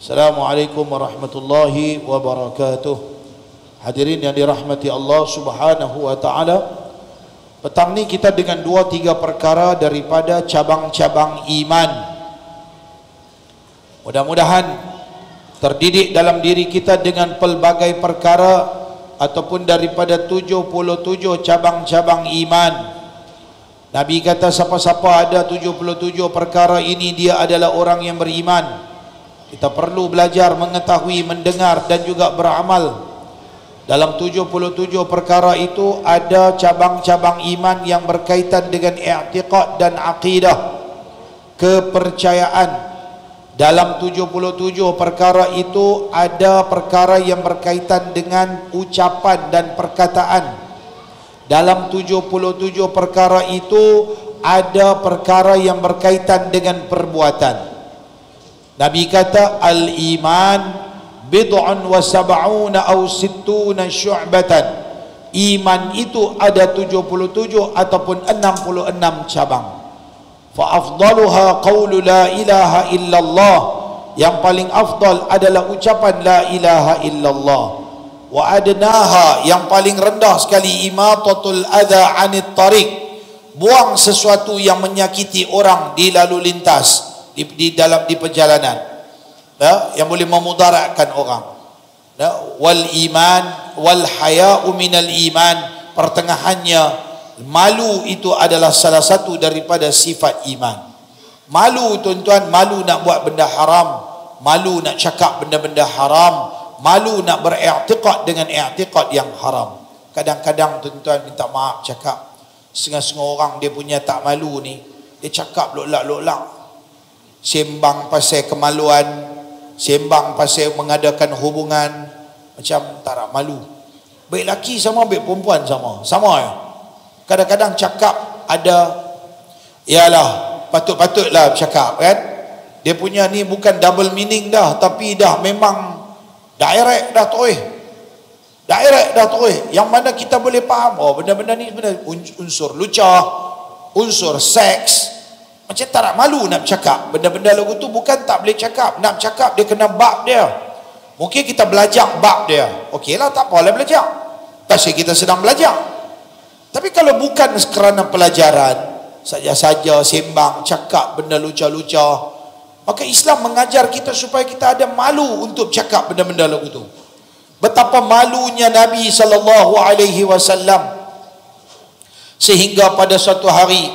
Assalamualaikum warahmatullahi wabarakatuh. Hadirin yang dirahmati Allah subhanahu wa ta'ala, petang ini kita dengan 2-3 perkara daripada cabang-cabang iman. Mudah-mudahan terdidik dalam diri kita dengan pelbagai perkara ataupun daripada 77 cabang-cabang iman. Nabi kata siapa-siapa ada 77 perkara ini dia adalah orang yang beriman. Kita perlu belajar mengetahui, mendengar dan juga beramal. Dalam 77 perkara itu ada cabang-cabang iman yang berkaitan dengan i'tiqad dan akidah, kepercayaan. Dalam 77 perkara itu ada perkara yang berkaitan dengan ucapan dan perkataan. Dalam 77 perkara itu ada perkara yang berkaitan dengan perbuatan. Nabi kata al-iman bid'un wa sab'una aw sittuna syu'batan. Iman itu ada 77 ataupun 66 cabang. Fa'afdaluha qawlu la ilaha illallah, yang paling afdal adalah ucapan la ilaha illallah. Wa adnaha, yang paling rendah sekali imatatul adha anit tariq, buang sesuatu yang menyakiti orang di lalu lintas, di perjalanan, yang boleh memudaratkan orang. Wal iman wal haya'u minal iman, pertengahannya malu itu adalah salah satu daripada sifat iman. Malu tuan-tuan, malu nak buat benda haram, malu nak cakap benda-benda haram, malu nak beriktikad dengan iktikad yang haram. Kadang-kadang tuan-tuan minta maaf cakap, setengah-setengah orang dia punya tak malu ni, dia cakap loklak-loklak, sembang pasal kemaluan, sembang pasal mengadakan hubungan, macam tak nak malu. Baik lelaki sama, baik perempuan sama, sama ya. Kadang-kadang cakap ada, ialah patut-patutlah cakap kan. Dia punya ni bukan double meaning dah, tapi dah memang direct dah terus. Direct dah terus. Yang mana kita boleh faham, oh benda-benda ni sebenarnya unsur lucah, unsur seks. Macam tak nak malu nak cakap. Benda-benda lagu tu bukan tak boleh cakap. Nak cakap dia kena bab dia. Mungkin kita belajar bab dia. Okeylah tak apalah belajar. Pasal kita sedang belajar. Tapi kalau bukan kerana pelajaran, saja-saja sembang, cakap benda lucah-lucah, maka Islam mengajar kita supaya kita ada malu untuk cakap benda-benda lagu tu. Betapa malunya Nabi SAW, sehingga pada suatu hari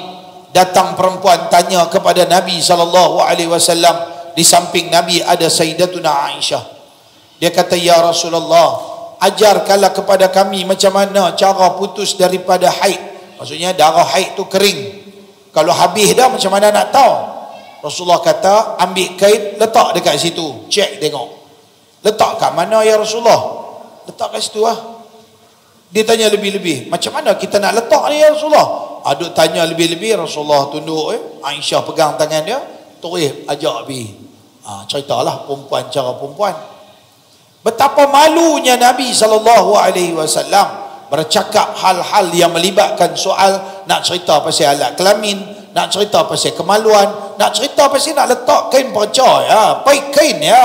datang perempuan tanya kepada Nabi SAW. Di samping Nabi ada Sayyidatuna Aisyah. Dia kata, ya Rasulullah, ajarkanlah kepada kami macam mana cara putus daripada haid. Maksudnya darah haid tu kering. Kalau habis dah macam mana nak tahu? Rasulullah kata, ambil kain letak dekat situ, cek tengok. Letak kat mana ya Rasulullah? Letak kat situ lah. Dia tanya lebih-lebih, macam mana kita nak letak ni ya Rasulullah? Aduk tanya lebih-lebih, Rasulullah tunduk, Aisyah pegang tangan dia, terus ajak pergi. Ceritalah perempuan cara perempuan. Betapa malunya Nabi SAW bercakap hal-hal yang melibatkan soal nak cerita pasal alat kelamin, nak cerita pasal kemaluan, nak cerita pasal nak letak kain perca ya, pakai kain ya.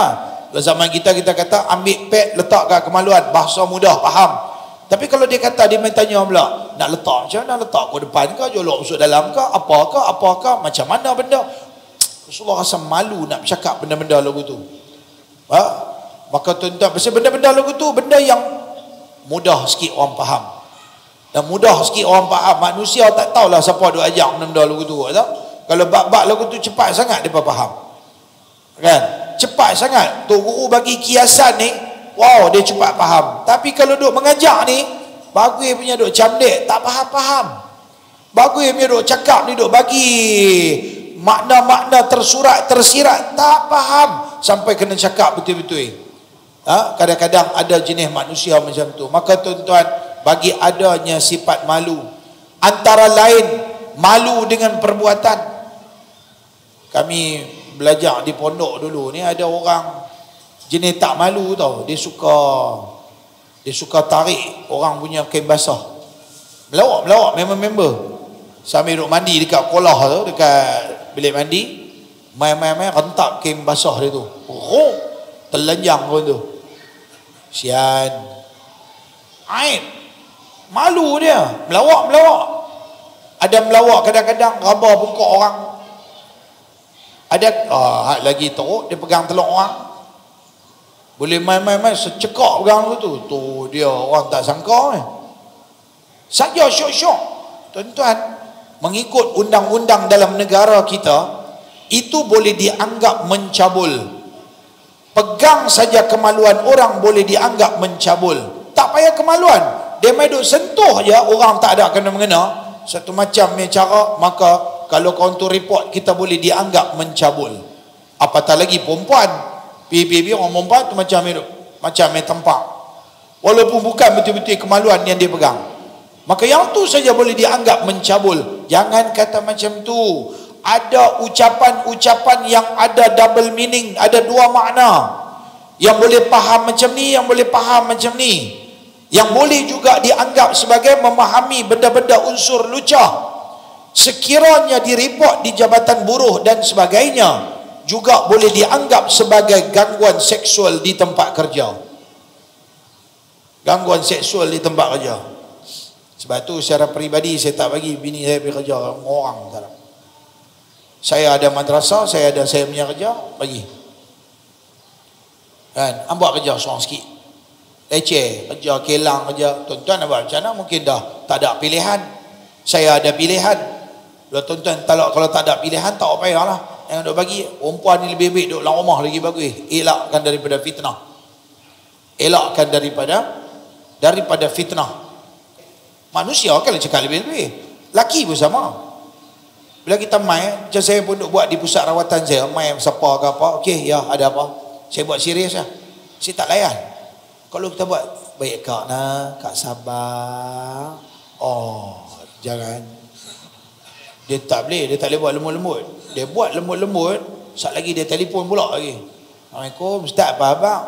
Dalam zaman kita kata ambil pad letak kat kemaluan, bahasa mudah faham. Tapi kalau dia kata, dia main tanya pula, nak letak macam mana? Letak ke depan ke, jolok masuk dalam ke, apakah, macam mana benda? Rasulullah rasa malu nak bercakap benda-benda lagu tu. Maka tuan-tuan, pasal benda-benda lagu tu benda yang mudah sikit orang faham. Dan mudah sikit orang faham. Manusia tak tahulah siapa duk ajak benda-benda lagu tu. Tak? Kalau bab-bab lagu tu cepat sangat mereka faham. Kan? Cepat sangat. Tu guru bagi kiasan ni, wow dia cepat faham. Tapi kalau duk mengajak ni, bagus punya duk camdek, tak faham-faham. Bagus punya duk cakap ni, duk bagi makna-makna tersurat, tersirat, tak faham. Sampai kena cakap betul-betul. Kadang-kadang ada jenis manusia macam tu. Maka tuan-tuan, bagi adanya sifat malu, antara lain malu dengan perbuatan. Kami belajar di pondok dulu ni, ada orang jenis tak malu tau. Dia suka tarik orang punya kain basah, melawak member-member sambil duduk mandi dekat kolah tu, dekat bilik mandi, main-main rentak kain basah dia tu. Telanyang kau tu. Sian. Aib. Malu dia. Melawak-melawak. Ada melawak kadang-kadang raba buka orang. Ada lagi teruk dia pegang telur orang. Boleh main-main secekak pegang tu. Tu dia orang tak sangka ni. Saja syok-syok. Tuan-tuan, mengikut undang-undang dalam negara kita, itu boleh dianggap mencabul. Pegang saja kemaluan orang boleh dianggap mencabul. Tak payah kemaluan, dia main duk sentuh je, orang tak ada kena-mengena. Satu macam punya cara. Maka kalau kau tu report, kita boleh dianggap mencabul. Apatah lagi perempuan. Pergi-pergi orang perempuan tu macam main tempat, walaupun bukan betul-betul kemaluan yang dia pegang. Maka yang tu saja boleh dianggap mencabul. Jangan kata macam tu. Ada ucapan-ucapan yang ada double meaning, ada dua makna. Yang boleh faham macam ni, yang boleh faham macam ni. Yang boleh juga dianggap sebagai memahami benda-benda unsur lucah. Sekiranya direport di jabatan buruh dan sebagainya, juga boleh dianggap sebagai gangguan seksual di tempat kerja. Gangguan seksual di tempat kerja. Sebab tu secara peribadi saya tak bagi bini saya pergi kerja orang tak. Saya ada madrasah, saya punya kerja, bagi. Kan, ambil kerja seorang sikit. Leceh, kerja kelang, kerja. Tuan-tuan abang macam mana? Mungkin dah tak ada pilihan. Saya ada pilihan. Kalau tuan-tuan talak, kalau tak ada pilihan, tak payahlah. Yang duk bagi, perempuan ni lebih baik duk dalam rumah lagi bagus. Elakkan daripada fitnah. Elakkan daripada fitnah. Manusia kan cakap lebih-lebih. Laki pun sama. Bila kita main, macam saya pun duk buat di pusat rawatan saya, main siapa ke apa, okey, ya ada apa, saya buat serius lah, saya tak layan. Kalau kita buat, baik kak nak, kak sabar, jangan. Dia tak boleh buat lembut-lembut. Dia buat lembut-lembut, saat lagi dia telefon pula lagi. Assalamualaikum, ustaz apa abang?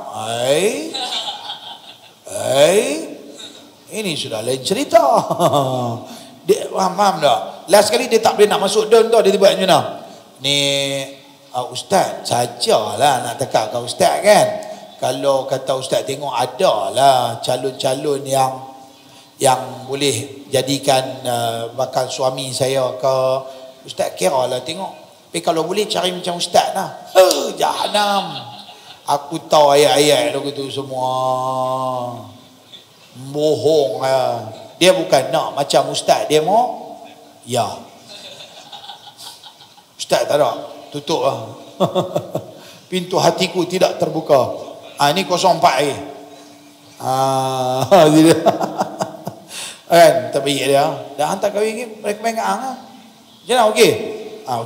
Ini sudah lain cerita. Dia faham tak? Last kali dia tak boleh nak masuk down tau, dia buat macam mana? Ni ustaz sajalah nak tekak kau ustaz kan. Kalau kata ustaz tengok adalah calon-calon yang boleh jadikan bakal suami saya ke, ustaz kiralah tengok. Tapi kalau boleh cari macam ustaz lah. Jahanam. Aku tahu ayat-ayat lagu tu semua. Bohong lah. Dia bukan nak macam ustaz, dia mau ya. Ustaz tak ada, tutup lah. Pintu hatiku tidak terbuka. Ini 04 lagi. Kan, tak baik dia. Dah hantar kahwin lagi, mereka main dengan Ang lah. Macam mana, okey?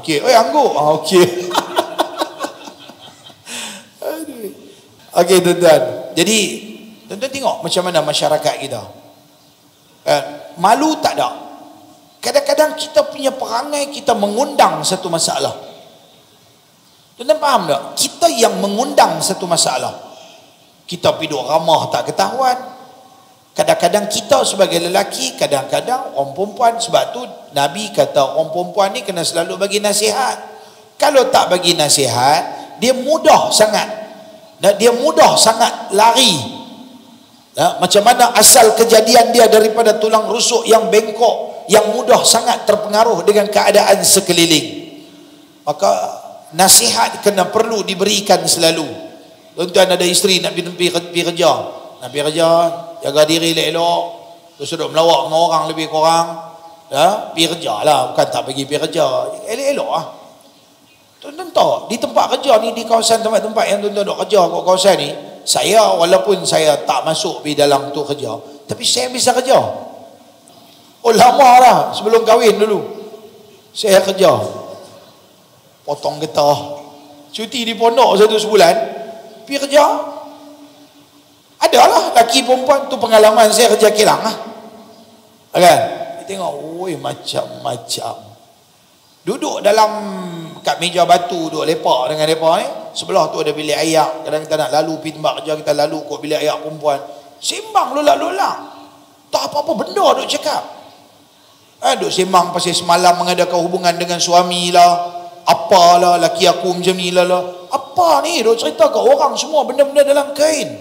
Okey, oi angguk. Okey. Okey tuan-tuan. Jadi, tuan-tuan tengok macam mana masyarakat kita. Malu tak ada. Kadang-kadang kita punya perangai, kita mengundang satu masalah. Tuan-tuan faham tak? Kita yang mengundang satu masalah. Kita piduk ramah tak ketahuan. Kadang-kadang kita sebagai lelaki, kadang-kadang orang perempuan. Sebab tu Nabi kata orang perempuan ni kena selalu bagi nasihat. Kalau tak bagi nasihat, dia mudah sangat. Dia mudah sangat lari. Macam mana asal kejadian dia daripada tulang rusuk yang bengkok, yang mudah sangat terpengaruh dengan keadaan sekeliling. Maka nasihat kena perlu diberikan selalu. Tuan-tuan ada isteri nak pergi kerja, nak pergi kerja, jaga diri elok-elok, terus duduk melawak dengan orang lebih kurang, ya, pergi kerja lah, bukan tak pergi kerja, elok-elok lah. Tuan-tuan tahu, di tempat kerja ni, di kawasan tempat-tempat yang tuan-tuan duduk kerja kat kawasan ni, saya walaupun saya tak masuk di dalam tu kerja, tapi saya bisa kerja. Oh lama lah, sebelum kahwin dulu saya kerja potong getah, cuti di pondok satu sebulan, pergi kerja. Adalah laki perempuan tu pengalaman saya kerja kilang lah kan, dia tengok oi macam-macam, duduk dalam kat meja batu, duduk lepak dengan mereka ni, sebelah tu ada bilik ayak, kadang kita nak lalu pergi tempat kerja, kita lalu kot bilik ayak perempuan, sembang lolak-lolak tak apa-apa benda duk cakap. Duk sembang pasal semalam mengadakan hubungan dengan suami lah, Apa lah laki aku macam ni lah. Apa ni duk cerita ke orang semua benda-benda dalam kain.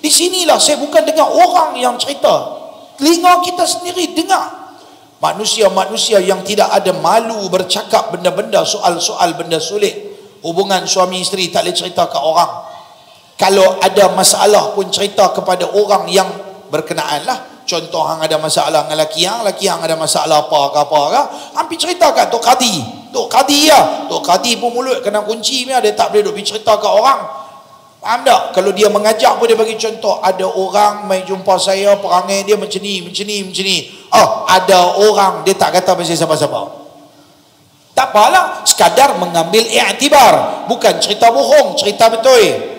Di sinilah saya bukan dengar orang yang cerita. Telinga kita sendiri dengar. Manusia-manusia yang tidak ada malu bercakap benda-benda, soal-soal benda sulit. Hubungan suami isteri tak boleh cerita ke orang. Kalau ada masalah pun cerita kepada orang yang berkenaan lah. Contoh hang ada masalah dengan laki hang ada masalah apa ke apa ke, hampir cerita kat Tok Kadi. Tok Kadi lah. Tok Kadi pun mulut kena kunci dia tak boleh duk cerita kat orang. Faham tak? Kalau dia mengajak pun dia bagi contoh, ada orang mai jumpa saya perangai dia macam ni, macam ni, macam ni. Oh, ada orang dia tak kata pasal siapa-siapa. Tak apalah, sekadar mengambil iktibar, bukan cerita bohong, cerita betul.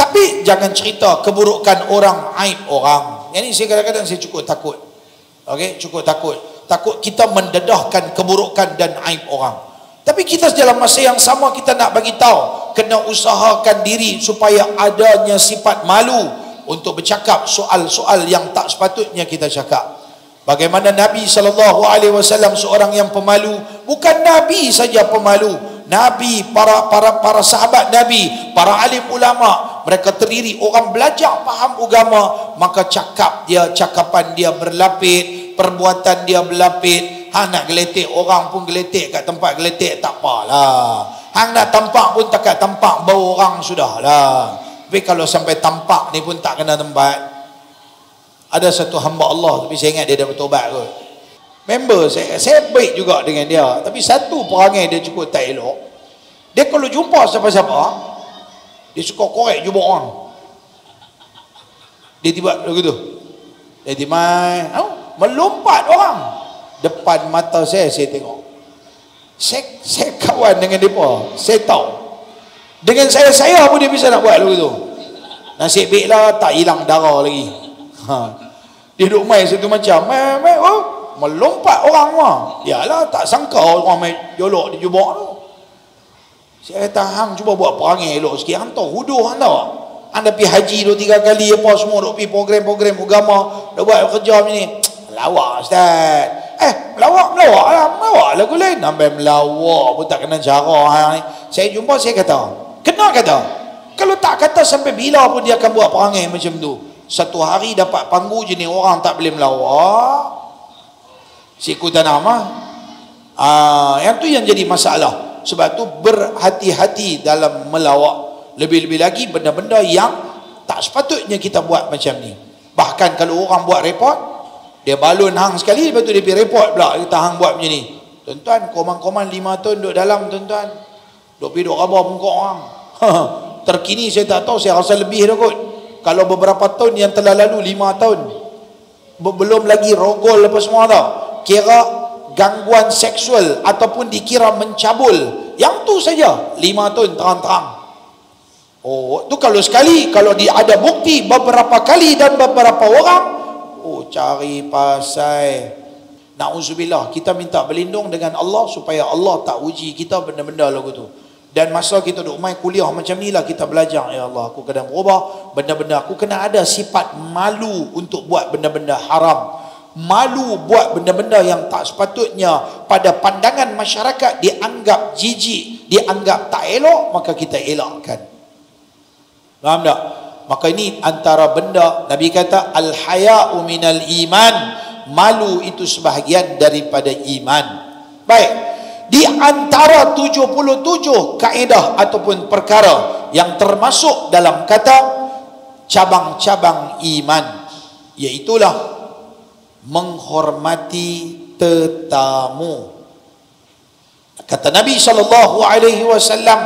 Tapi jangan cerita keburukan orang, aib orang. Yang ni saya kadang-kadang saya cukup takut. Okey, cukup takut. Takut kita mendedahkan keburukan dan aib orang. Tapi kita dalam masa yang sama kita nak bagi tahu, kena usahakan diri supaya adanya sifat malu untuk bercakap soal-soal yang tak sepatutnya kita cakap. Bagaimana Nabi SAW seorang yang pemalu, bukan Nabi saja pemalu. Nabi, para sahabat Nabi, para alim ulama, mereka terdiri orang belajar faham agama, maka cakapan dia berlapik, perbuatan dia berlapik. Hang nak geletik orang pun geletik kat tempat geletik, tak apalah. Hang nak tampak pun tak kat tampak bau orang sudahlah. Tapi kalau sampai tampak ni pun tak kena tempat. Ada satu hamba Allah, tapi saya ingat dia dah bertobat kot. Member saya baik juga dengan dia, tapi satu perangai dia cukup tak elok. Dia kalau jumpa siapa-siapa dia suka korek jubuk orang. Dia tiba begitu. Dia timai, melompat orang depan mata saya tengok. Saya kawan dengan depa, saya tahu. Dengan saya pun dia bisa nak buat begitu. Nasib baiklah tak hilang darah lagi. Dia duduk mai satu macam, melompat orang mah. Yalah, tak sangka orang main jolok di jubok tu. Saya kata, hang cuba buat perangai elok sikit. Hang tahu huduh hang tahu. Hang dah pergi haji 2-3 kali apa semua, dah pergi program-program agama, dah buat kerja macam ni. Melawak ustaz. Melawak lah aku lain. Sampai melawak pun tak kena cara hang ni. Saya jumpa saya kata, kena kata. Kalau tak kata sampai bila pun dia akan buat perangai macam tu. Satu hari dapat panggu je ni orang tak boleh melawak. Siku tanam lah. Yang tu yang jadi masalah. Sebab tu berhati-hati dalam melawak. Lebih-lebih lagi benda-benda yang tak sepatutnya kita buat macam ni. Bahkan kalau orang buat report, dia balon hang sekali, lepas tu dia pergi report pula. Kita hang buat macam ni. Tuan-tuan, koman-koman 5 ton duduk dalam tuan-tuan. Duduk pergi duduk rabah muka orang. Terkini saya tak tahu, saya rasa lebih dah kot. Kalau beberapa tahun yang telah lalu, 5 tahun. Belum lagi rogol apa semua tau. Kira gangguan seksual ataupun dikira mencabul, yang tu saja 5 tahun terang-terang. Oh, tu kalau sekali, kalau ada bukti beberapa kali dan beberapa orang, oh cari pasai. Na'udzubillah, kita minta berlindung dengan Allah supaya Allah tak uji kita benda-benda lagu tu. Dan masa kita duduk main kuliah macam ni lah kita belajar, ya Allah aku kena berubah benda-benda, aku kena ada sifat malu untuk buat benda-benda haram, malu buat benda-benda yang tak sepatutnya. Pada pandangan masyarakat dianggap jijik, dianggap tak elok, maka kita elakkan. Faham tak? Maka ini antara benda Nabi kata al-haya'u minal iman, malu itu sebahagian daripada iman. Baik, di antara 77 kaedah ataupun perkara yang termasuk dalam kata cabang-cabang iman, iaitulah menghormati tetamu. Kata Nabi SAW,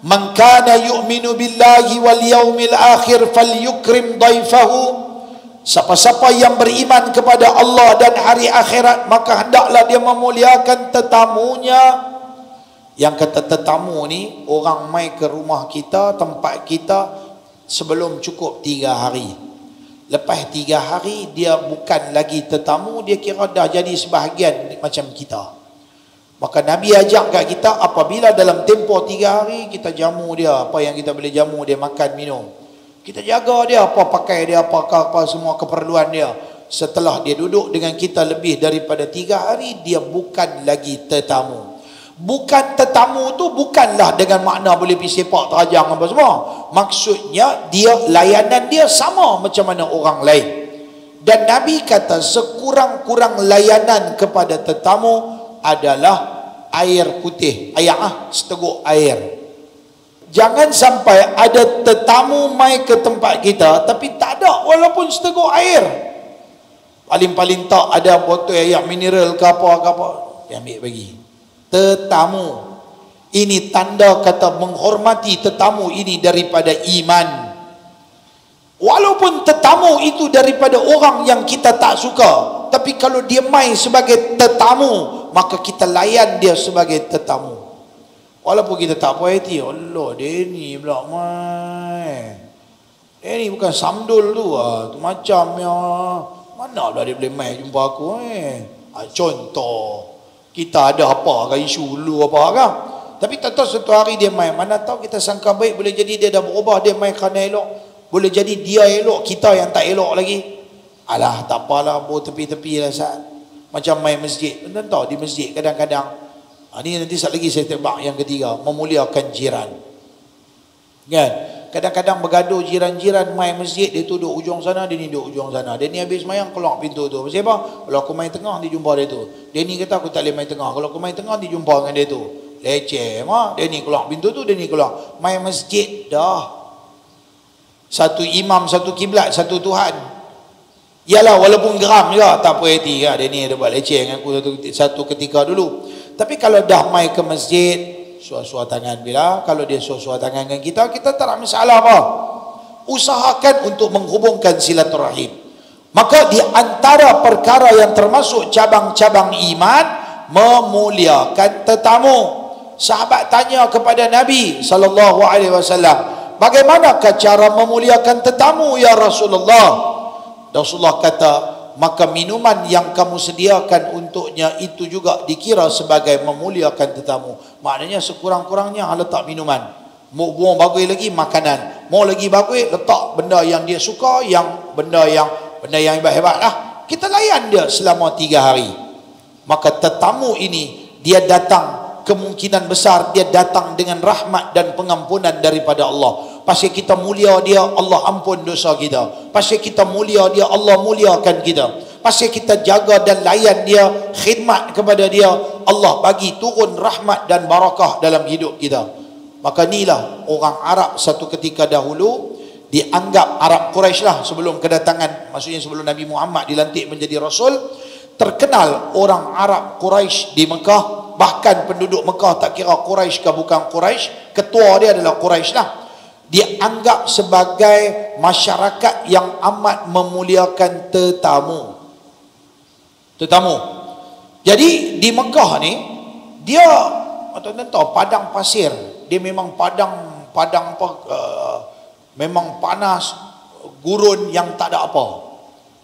"Man kana yu'minu billahi wal yaumil akhir falyukrim dhaifahu." Siapa-siapa yang beriman kepada Allah dan hari akhirat, maka hendaklah dia memuliakan tetamunya. Yang kata tetamu ni, orang mai ke rumah kita, tempat kita, sebelum cukup 3 hari. Lepas 3 hari, dia bukan lagi tetamu, dia kira dah jadi sebahagian macam kita. Maka Nabi ajak kat kita, apabila dalam tempoh 3 hari, kita jamu dia, apa yang kita boleh jamu, dia makan, minum. Kita jaga dia, apa pakai dia, apa semua keperluan dia. Setelah dia duduk dengan kita lebih daripada 3 hari, dia bukan lagi tetamu. Bukan tetamu tu bukanlah dengan makna boleh pergi sepak terajang apa semua. Maksudnya dia layanan dia sama macam mana orang lain. Dan Nabi kata sekurang-kurang layanan kepada tetamu adalah air putih, seteguk air. Jangan sampai ada tetamu mai ke tempat kita tapi tak ada walaupun seteguk air. Paling-paling tak ada botol air mineral ke apa dia ambil bagi tetamu. Ini tanda kata menghormati tetamu ini daripada iman. Walaupun tetamu itu daripada orang yang kita tak suka, tapi kalau dia mai sebagai tetamu maka kita layan dia sebagai tetamu. Walaupun kita tak puas hati, Allah dia ni pula mai. Dia ni bukan samdul tu lah, macam yang mana pula dia boleh mai jumpa aku contoh kita ada apa kan isu dulu apa kan. Tapi tak tahu satu hari dia mai, mana tahu kita sangka baik, boleh jadi dia dah berubah, dia mai kerana elok, boleh jadi dia elok, kita yang tak elok lagi. Alah tak apalah, tepi-tepi lah saat. Macam mai masjid, tuan tahu di masjid kadang-kadang ini nanti sekejap lagi saya tebak yang ketiga, memuliakan jiran kan. Kadang-kadang bergaduh jiran-jiran, main masjid dia tu duduk ujung sana, dia ni duduk ujung sana, dia ni habis semayang keluar pintu tu. Sebab apa? Kalau aku main tengah dia jumpa dia tu, dia ni kata aku tak boleh main tengah, kalau aku main tengah dia jumpa dengan dia tu, leceh mah. Dia ni keluar pintu tu, dia ni keluar main masjid dah. Satu imam, satu kiblat, satu Tuhan. Yalah walaupun geram juga tak puas hati lah. Dia ni ada buat leceh dengan aku satu ketika dulu. Tapi kalau dah mai ke masjid, suar-suar tangan bila. Kalau dia suar-suar tangan dengan kita, kita tak ada masalah apa. Usahakan untuk menghubungkan silaturahim. Maka di antara perkara yang termasuk cabang-cabang iman, memuliakan tetamu. Sahabat tanya kepada Nabi SAW, bagaimanakah cara memuliakan tetamu ya Rasulullah? Rasulullah kata, maka minuman yang kamu sediakan untuknya itu juga dikira sebagai memuliakan tetamu. Maknanya sekurang-kurangnya letak minuman, mau bagui lagi makanan, mau lagi bagui letak benda yang dia suka, yang benda yang hebat-hebat lah. Kita layan dia selama 3 hari. Maka tetamu ini dia datang, kemungkinan besar dia datang dengan rahmat dan pengampunan daripada Allah. Pasal kita mulia dia, Allah ampun dosa kita. Pasal kita mulia dia, Allah muliakan kita. Pasal kita jaga dan layan dia, khidmat kepada dia, Allah bagi turun rahmat dan barakah dalam hidup kita. Maka inilah orang Arab satu ketika dahulu dianggap, Arab Quraisy lah sebelum kedatangan, maksudnya sebelum Nabi Muhammad dilantik menjadi Rasul, terkenal orang Arab Quraisy di Mekah. Bahkan penduduk Mekah tak kira Quraisy ke bukan Quraisy, ketua dia adalah Quraisy lah. Dianggap sebagai masyarakat yang amat memuliakan tetamu. Jadi di Mekah ni dia tahu padang pasir, dia memang padang apa, memang panas, gurun yang tak ada apa.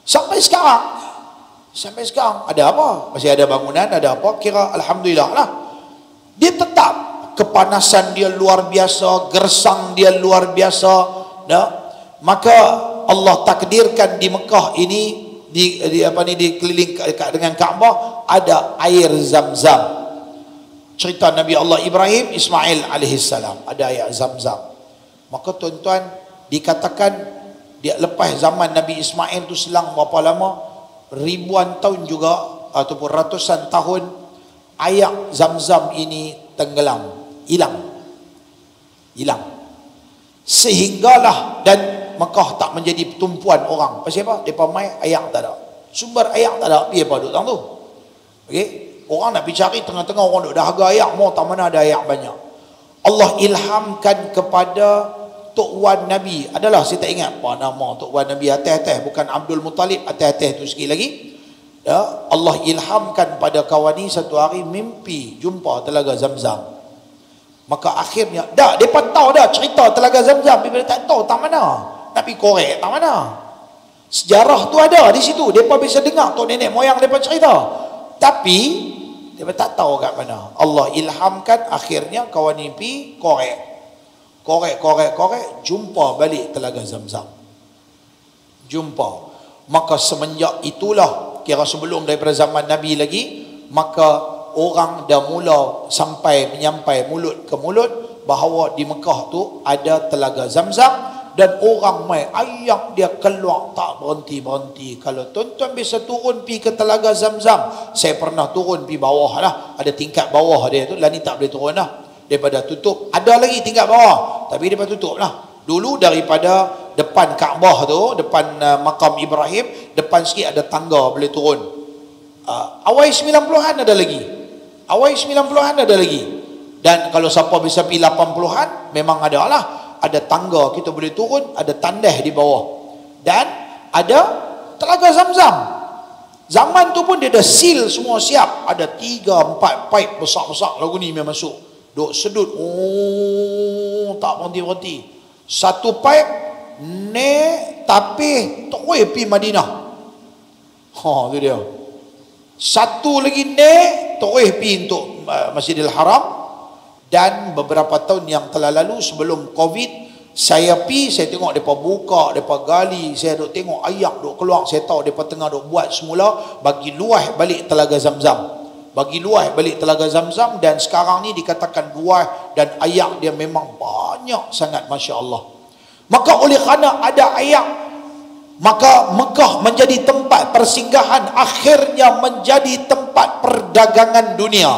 Sampai sekarang ada apa? Masih ada bangunan, ada apa? Kira alhamdulillah lah. Dia tetap kepanasan dia luar biasa, gersang dia luar biasa, dah. Maka Allah takdirkan di Mekah ini dikeliling dengan Kaabah ada air Zam-Zam. Cerita Nabi Allah Ibrahim, Ismail alaihissalam ada air Zam-Zam. Maka tuan-tuan dikatakan dia lepas zaman Nabi Ismail tu selang berapa lama? Ribuan tahun juga ataupun ratusan tahun, air Zam-Zam ini tenggelam. Hilang sehinggalah dan Mekah tak menjadi tumpuan orang. Pasal apa? Mereka main air tak ada, sumber air tak ada, pergi apa duduk tang tu. Okay? Orang nak pergi cari tengah-tengah orang duduk dahaga air, mau tak mana ada air banyak. Allah ilhamkan kepada Tok Wan Nabi, adalah saya tak ingat apa nama Tok Wan Nabi, atas-atas bukan Abdul Muttalib, atas-atas tu sikit lagi ya. Allah ilhamkan pada kawan ni satu hari mimpi jumpa Telaga Zam-Zam. Maka akhirnya dah depa tahu dah cerita Telaga Zam-Zam, bila tak tahu tak mana, tapi korek tak mana. Sejarah tu ada di situ, depa bisa dengar tok nenek moyang depa cerita. Tapi depa tak tahu kat mana. Allah ilhamkan akhirnya kawan mimpi korek jumpa balik Telaga Zam-Zam. Maka semenjak itulah, kira sebelum daripada zaman Nabi lagi, maka orang dah mula sampai menyampai mulut ke mulut bahawa di Mekah tu ada telaga Zam-Zam, dan orang mai ayak dia keluar tak berhenti-berhenti. Kalau tuan-tuan bisa turun pi ke telaga Zam-Zam, saya pernah turun pi bawah lah, ada tingkat bawah dia tu, lah ni tak boleh turun lah, daripada tutup. Ada lagi tingkat bawah tapi daripada tutup lah. Dulu daripada depan Kaabah tu, depan makam Ibrahim, depan sikit ada tangga boleh turun. Awal 90-an ada lagi. Awal 90-an ada lagi. Dan kalau siapa bisa pergi 80-an, memang ada lah. Ada tangga, kita boleh turun, ada tandas di bawah. Dan ada telaga Zam-Zam. Zaman tu pun dia dah seal semua siap. Ada 3-4 pipe besar-besar lagu ni memang masuk. Duk sedut. Oh, tak berhenti-berhenti. Satu pipe ne tapi terus pergi Madinah. Ha, tu dia. Satu lagi ne terus pergi untuk Masjidil Haram. Dan beberapa tahun yang telah lalu sebelum Covid, saya pergi, saya tengok depa buka, depa gali, saya duk tengok ayak duk keluar, saya tahu depa tengah duk buat semula bagi luah balik telaga Zam-Zam. Bagi luah balik telaga Zam-Zam, dan sekarang ni dikatakan luah dan ayak dia memang banyak sangat, masya-Allah. Maka oleh kerana ada ayak, maka Mekah menjadi tempat persinggahan, akhirnya menjadi tempat perdagangan dunia.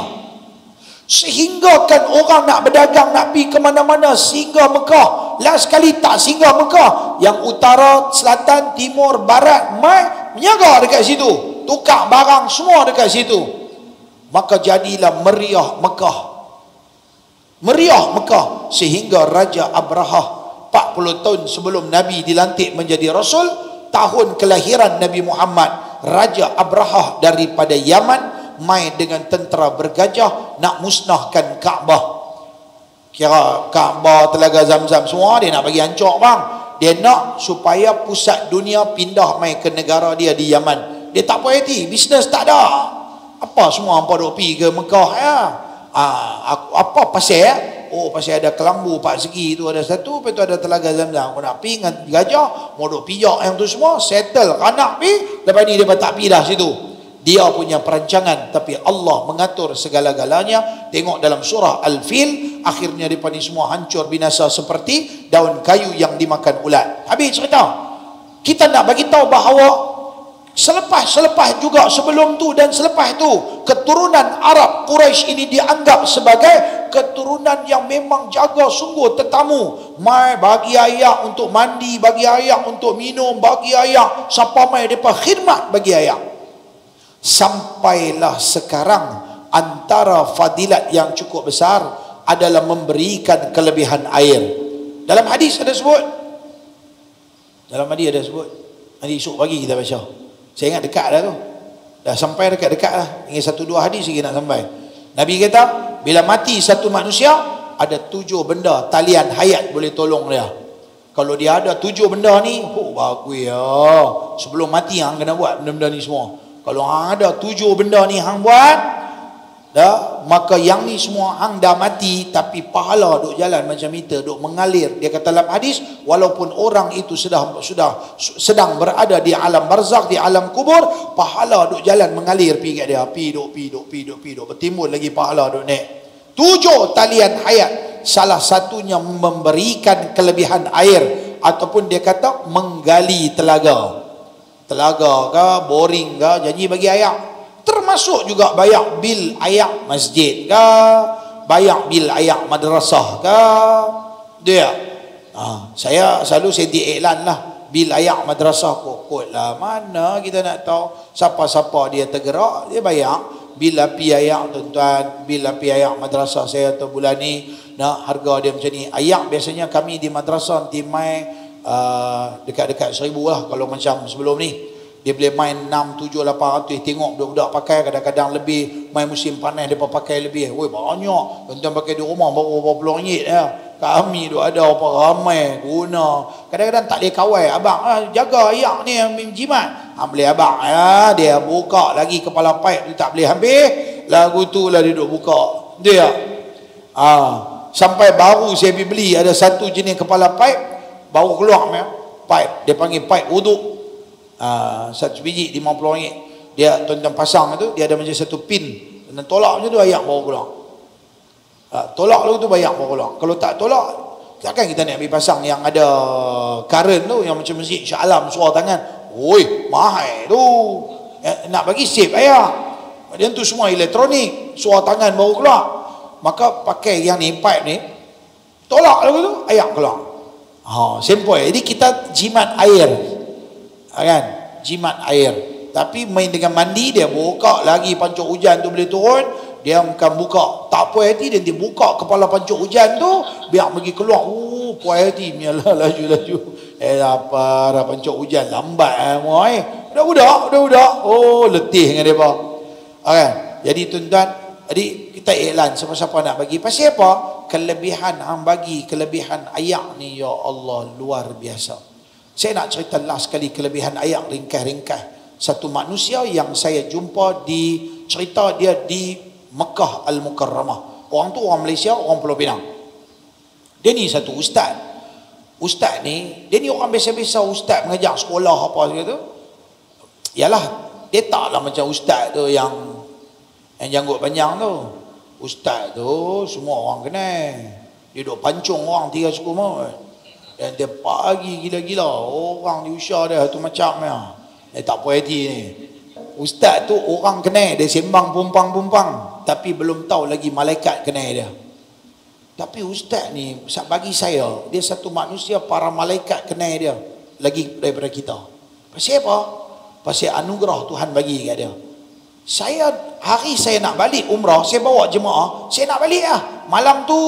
Sehingga kan orang nak berdagang, nak pergi ke mana-mana, singgah Mekah. Last kali tak singgah Mekah, yang utara, selatan, timur, barat, mai menyaga dekat situ, tukar barang semua dekat situ. Maka jadilah meriah Mekah, meriah Mekah, sehingga Raja Abraha 40 tahun sebelum Nabi dilantik menjadi Rasul, tahun kelahiran Nabi Muhammad, Raja Abraha daripada Yaman mai dengan tentera bergajah nak musnahkan Kaabah. Kira Kaabah, telaga Zam-Zam semua dia nak bagi hancur bang. Dia nak supaya pusat dunia pindah mai ke negara dia di Yaman. Dia tak puas hati, bisnes tak ada. Apa semua hampa dok pi ke Mekah ya? Apa pasal ya? Oh, pasal ada kelambu Pak Segi tu ada satu, lepas tu ada telaga Zam-Zam. Aku nak pergi dengan gajah, modok pijak yang tu semua, settle, kanak pergi, lepas ni dia tak pergi dah situ. Dia punya perancangan, tapi Allah mengatur segala-galanya. Tengok dalam surah Al-Fil, akhirnya dia ni semua hancur binasa seperti daun kayu yang dimakan ulat. Habis cerita. Kita nak bagi tahu bahawa selepas juga sebelum tu dan selepas tu, keturunan Arab Quraisy ini dianggap sebagai keturunan yang memang jaga sungguh tetamu. Mai bagi ayak untuk mandi, bagi ayak untuk minum, bagi ayak siapa mai depa khidmat bagi ayak. Sampailah sekarang antara fadilat yang cukup besar adalah memberikan kelebihan air. Dalam hadis ada sebut. Nanti esok pagi kita baca. Saya ingat dekat dah tu. Dah sampai dekat-dekat lah. Ingat 1-2 hadis lagi nak sampai. Nabi kata, bila mati satu manusia, ada 7 benda talian hayat boleh tolong dia. Kalau dia ada 7 benda ni, oh bagus ya. Sebelum mati hang kena buat benda-benda ni semua. Kalau hang ada 7 benda ni hang buat, dah, maka yang ni semua hang dah mati, tapi pahala duk jalan macam meter, duk mengalir. Dia kata dalam hadis, walaupun orang itu sedang berada di alam barzakh, di alam kubur, pahala duk jalan mengalir pi kat dia. Pi duk bertimbun lagi pahala duk naik. 7 talian hayat, salah satunya memberikan kelebihan air, ataupun dia kata menggali telaga. Telaga ke, boring ke, janji bagi ayak. Termasuk juga bayar bil ayak masjid ke, bayar bil ayak madrasah ke, dia. Saya selalu saya diiklan lah, bil ayak madrasah kokot lah, mana kita nak tahu siapa-siapa dia tergerak, dia bayar bil api ayak tuan-tuan, bil api ayak madrasah saya tu bulan ni, nak harga dia macam ni. Ayak biasanya kami di madrasah nanti mai dekat-dekat 1000 lah kalau macam sebelum ni. Dia boleh main 6, 7, 800. Tengok budak-budak pakai, kadang-kadang lebih. Main musim panas mereka pakai lebih. Weh banyak. Tuan-tuan pakai di rumah baru berapa puluh ringgit ya. Kami duk ada apa ramai guna. Kadang-kadang tak boleh kawal. Abang jaga ayak ni jimat. Boleh abang ya. Dia buka lagi kepala paip tu tak boleh hampir. Lagu tu lah dia duk buka. Dia sampai baru saya beli ada satu jenis kepala paip baru keluar ya. Paip dia panggil paip wuduk. 1 biji RM50. Dia tuan-tuan pasang tu, dia ada macam satu pin. Dan tolak macam tu ayak bawa pulang. Tolak lalu tu bayar bawa pulang. Kalau tak tolak, takkan kita nak ambil pasang yang ada current tu, yang macam masjid Shah Alam suara tangan. Oi, mahal tu. Nak bagi safe ayak. Dia tu semua elektronik, suara tangan baru keluar. Maka pakai yang ni, pipe ni, tolak lagu tu, ayak keluar. Simple. Jadi kita jimat air, kan? Jimat air. Tapi main dengan mandi, dia buka lagi pancuk hujan tu boleh turun, dia bukan buka. Tak puas hati, dia buka kepala pancuk hujan tu, biar pergi keluar. Puas hati, mialah laju-laju. Apa dah pancuk hujan, lambat semua Budak-budak. Letih dengan mereka. Okay. Jadi tuan-tuan, jadi kita iklan siapa-siapa nak bagi. Pasal apa? Kelebihan hang bagi, kelebihan ayak ni, ya Allah, luar biasa. Saya nak cerita last sekali kelebihan ayak ringkas-ringkas. Satu manusia yang saya jumpa di cerita dia di Mekah Al-Mukarramah. Orang tu orang Malaysia, orang Pulau Pinang. Dia ni satu ustaz. Ustaz ni, dia ni orang biasa-biasa ustaz mengajar sekolah apa segitu. Yalah, dia taklah macam ustaz tu yang janggut panjang tu. Ustaz tu semua orang kenal. Dia duk pancung orang tiga suku maut. Dan dia pagi gila-gila. Orang diusah dia tu macam ya. Dia tak puas hati ni. Ustaz tu orang kenal. Dia sembang pumpang-pumpang. Tapi belum tahu lagi malaikat kenal dia. Tapi ustaz ni bagi saya, dia satu manusia para malaikat kenal dia. Lagi daripada kita. Pasal apa? Pasal anugerah Tuhan bagi kat dia. Saya hari saya nak balik umrah, saya bawa jemaah, saya nak balik lah. Malam tu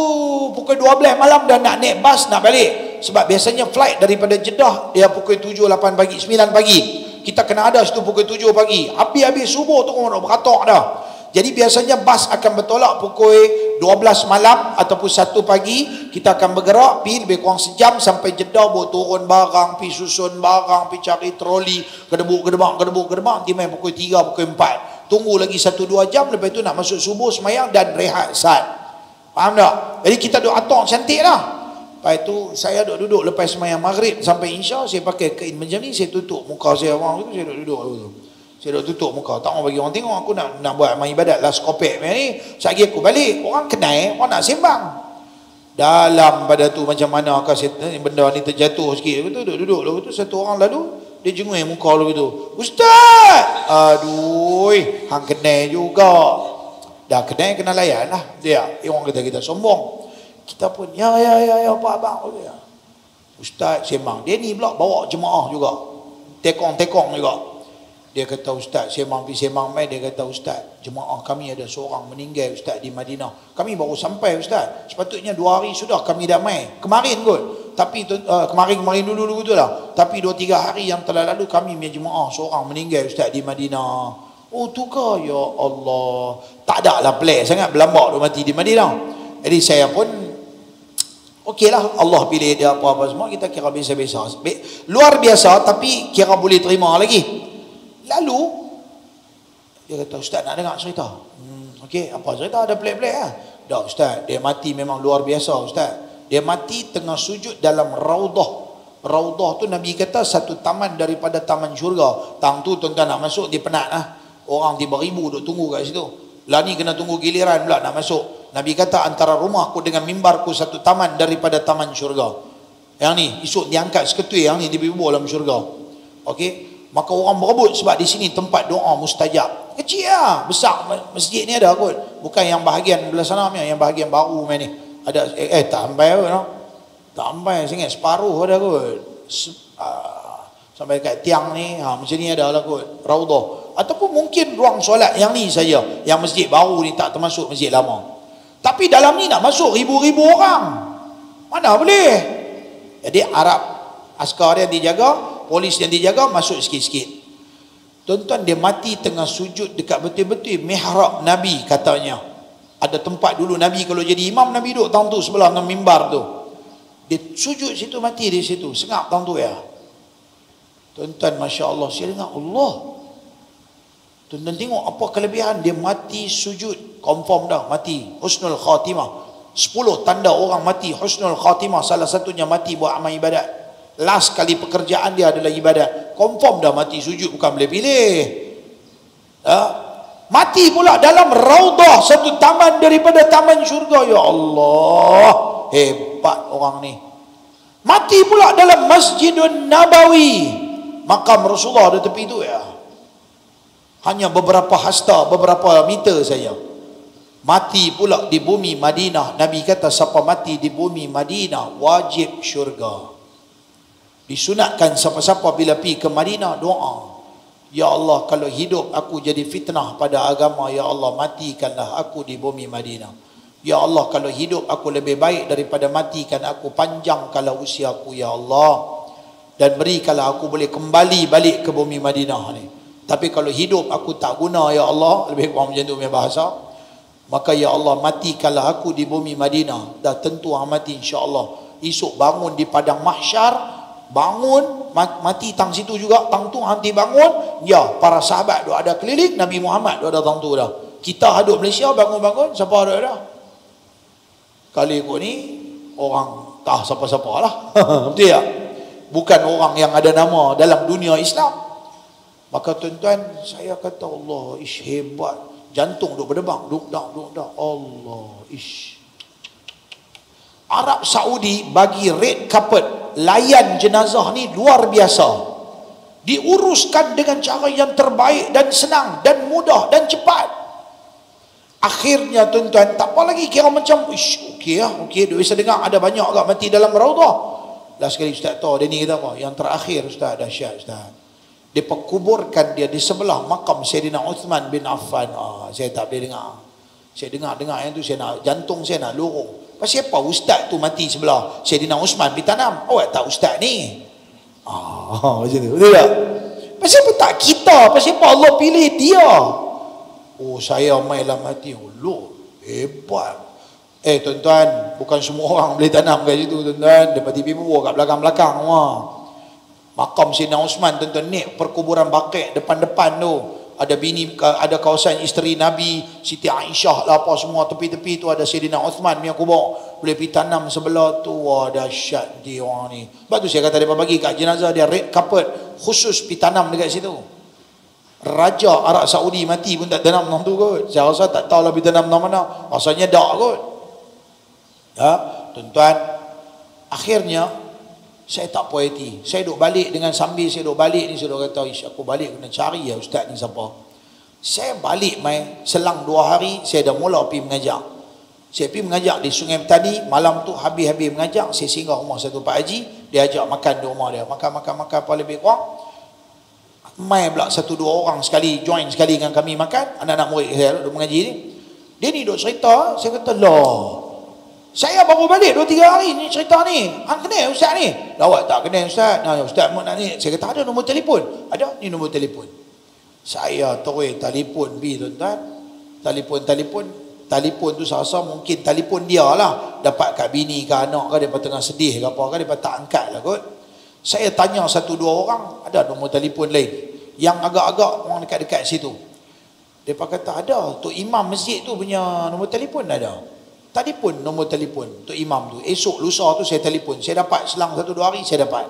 pukul 12 malam dah nak naik bas nak balik. Sebab biasanya flight daripada Jeddah dia pukul 7, 8 pagi, 9 pagi. Kita kena ada situ pukul 7 pagi. Habis-habis subuh tu orang beratok dah. Jadi biasanya bas akan bertolak pukul 12 malam ataupun 1 pagi. Kita akan bergerak pergi lebih kurang sejam sampai Jeddah, bawa turun barang, pergi susun barang, pergi cari troli, gedebuk-gedebuk, nanti main pukul 3, pukul 4. Tunggu lagi 1-2 jam, lepas tu nak masuk subuh semayang dan rehat sat. Faham tak? Jadi kita duduk atok cantik lah. Lepas tu saya duduk lepas semayang maghrib sampai insya, saya pakai kain macam ni, saya tutup muka saya orang tu, saya duduk. Saya tutup muka, tak mau bagi orang tengok aku nak buat amal ibadat lah skopek macam ni. Sagi aku balik, orang kenal, orang nak sembang. Dalam pada tu macam mana kah benda ni terjatuh sikit. Aku tu duduk lalu tu satu orang lalu dia jengui muka lu gitu. Ustaz! Aduh, hang kenal juga. Dah kenal layan lah. Dia, orang kata kita sombong. Kita pun, ya, abang. Ustaz sembang. Dia ni pula bawa jemaah juga. Tekong juga. Dia kata, Ustaz sembang. Dia kata, Ustaz, jemaah kami ada seorang meninggal, Ustaz, di Madinah. Kami baru sampai, Ustaz. Sepatutnya 2 hari sudah kami damai. Kemarin kot. Tapi kemarin dulu tu lah. Tapi 2-3 hari yang telah lalu kami punya jemaah seorang meninggal, Ustaz, di Madinah. Oh tu kah? Ya Allah. Tak ada lah pelik sangat berlambak dia mati di Madinah. Jadi saya pun okey lah, Allah pilih dia apa-apa semua. Kita kira biasa-biasa. Luar biasa tapi kira boleh terima lagi. Lalu dia kata, Ustaz nak dengar cerita. Okey, apa cerita? Ada pelik-pelik lah. Dah Ustaz, dia mati memang luar biasa, Ustaz. Dia mati tengah sujud dalam Raudhah. Raudhah tu Nabi kata satu taman daripada taman syurga. Tang tu tuan-tuan nak masuk dia penat lah. Orang tiba ribu duk tunggu kat situ. Lah ni kena tunggu giliran pula nak masuk. Nabi kata antara rumahku dengan mimbarku satu taman daripada taman syurga. Yang ni esok diangkat seketui, yang ni dibubur dalam syurga. Okey. Maka orang berebut sebab di sini tempat doa mustajab. Kecil lah. Besar masjid ni ada kot. Bukan yang bahagian belah sana punya. Yang bahagian baru main ni. Ada tak ambai kot no? Tak ambai sangat, separuh ada kot. Sampai kat tiang ni macam ni ada lah kot Raudhah. Ataupun mungkin ruang solat yang ni saja, yang masjid baru ni tak termasuk masjid lama. Tapi dalam ni nak masuk ribu-ribu orang, mana boleh. Jadi Arab, askar dia dijaga, polis dia dijaga, masuk sikit-sikit. Tuan-tuan, dia mati tengah sujud dekat betul-betul mihrab Nabi katanya. Ada tempat dulu Nabi kalau jadi imam, Nabi duduk tang tu sebelah dengan mimbar tu. Dia sujud situ, mati di situ. Sengap tang tu ya. Tuan-tuan, Masya Allah. Saya dengar Allah. Tuan-tuan tengok apa kelebihan. Dia mati sujud. Confirm dah mati. Husnul khatimah. 10 tanda orang mati husnul khatimah. Salah satunya mati buat amal ibadat. Last kali pekerjaan dia adalah ibadat. Confirm dah mati sujud. Bukan boleh pilih. mati pula dalam Raudhah, satu taman daripada taman syurga. Ya Allah, hebat orang ni. Mati pula dalam Masjidun Nabawi, makam Rasulullah di tepi tu ya. Hanya beberapa hasta, beberapa meter saja. Mati pula di bumi Madinah. Nabi kata siapa mati di bumi Madinah wajib syurga. Disunatkan siapa-siapa bila pergi ke Madinah doa, ya Allah, kalau hidup aku jadi fitnah pada agama, ya Allah matikanlah aku di bumi Madinah. Ya Allah, kalau hidup aku lebih baik daripada matikan aku, panjangkanlah usia aku ya Allah, dan berikanlah aku boleh kembali balik ke bumi Madinah ni. Tapi kalau hidup aku tak guna ya Allah, lebih kurang macam tu punya bahasa, maka ya Allah matikanlah aku di bumi Madinah. Dah tentu aku mati insya-Allah. Esok bangun di padang mahsyar, bangun mati tang situ juga, tang tu hati bangun. Ya, para sahabat duk ada keliling, Nabi Muhammad duk ada tang tu dah. Kita duk Malaysia bangun-bangun, siapa ada dah. Kali aku ni orang tak siapa-siapa lah. Betul tak? Bukan orang yang ada nama dalam dunia Islam. Maka tuan-tuan, saya kata Allah, ish hebat. Jantung duk berdebak, duk dak. Allah, ish. Arab Saudi bagi red carpet, layan jenazah ni luar biasa. Diuruskan dengan cara yang terbaik dan senang dan mudah dan cepat. Akhirnya tuan-tuan, tak apa lagi kira macam, ish, okey lah, okey. Dia bisa dengar ada banyak agak mati dalam Raudhah. Last sekali Ustaz tahu, dia ni kata apa? Yang terakhir Ustaz, dahsyat Ustaz. Dia pekuburkan dia di sebelah makam Sayyidina Uthman bin Affan. Saya tak boleh dengar. Saya dengar yang tu, saya nak, jantung saya nak lorong. Pasal apa ustaz tu mati sebelah Sayyidina Uthman bin Tanam? Awak tak ustaz ni? Macam tu. Betul tak? Pasal apa tak kita? Pasal apa Allah pilih dia? Oh, saya mainlah mati. Oh, loh, hebat. Tuan-tuan, bukan semua orang boleh tanam kat situ, tuan-tuan. Depan TV buah kat belakang-belakang. Wah. Makam Sayyidina Uthman, tuan-tuan, ni perkuburan Baqi' depan-depan tu. Ada bini, ada kawasan isteri Nabi, Siti Aisyah lah apa semua, tepi-tepi tu ada Sayyidina Uthman punya kubur. Boleh pergi tanam sebelah tu. Wah, dahsyat dia orang ni. Sebab tu saya kata depa bagi kat jenazah dia red carpet khusus pergi tanam dekat situ. Raja Arab Saudi mati pun tak tanam nama tu kot. Saya rasa tak tahu lebih tanam nama mana. Rasanya dak kot. Ya, tuan-tuan, akhirnya saya tak puas hati. Saya duduk balik dengan sambil saya duduk balik ni, saya duduk kata, ish, aku balik kena cari ya ustaz ni siapa. Saya balik mai, selang 2 hari, saya dah mula pergi mengajar. Saya pergi mengajar di Sungai Petani, malam tu habis-habis mengajar, saya singgah rumah satu Pak Haji, dia ajak makan di rumah dia. Makan apa lebih kurang. Mai pula 1-2 orang sekali, join sekali dengan kami makan, anak-anak murid saya duduk mengaji ni. Dia ni duduk cerita, saya kata, lah, saya baru balik 2-3 hari ni cerita ni. Hang kenal ustaz ni? Lawak tak kenal ustaz. Nah, ustaz mau nak ni. Saya kata ada nombor telefon. Ada ni nombor telefon. Saya terus telefon bi tuan-tuan. Telefon tu saya rasa mungkin telefon dia lah. Dapat kat bini ke anak ke, depa tengah sedih ke apa ke, depa tak angkat lah kot. Saya tanya 1-2 orang, ada nombor telefon lain yang agak-agak orang dekat-dekat situ. Depa kata ada. Tok imam masjid tu punya nombor telefon ada. Telefon, nombor telefon untuk imam tu. Esok lusa tu saya telefon. Saya dapat selang 1-2 hari saya dapat.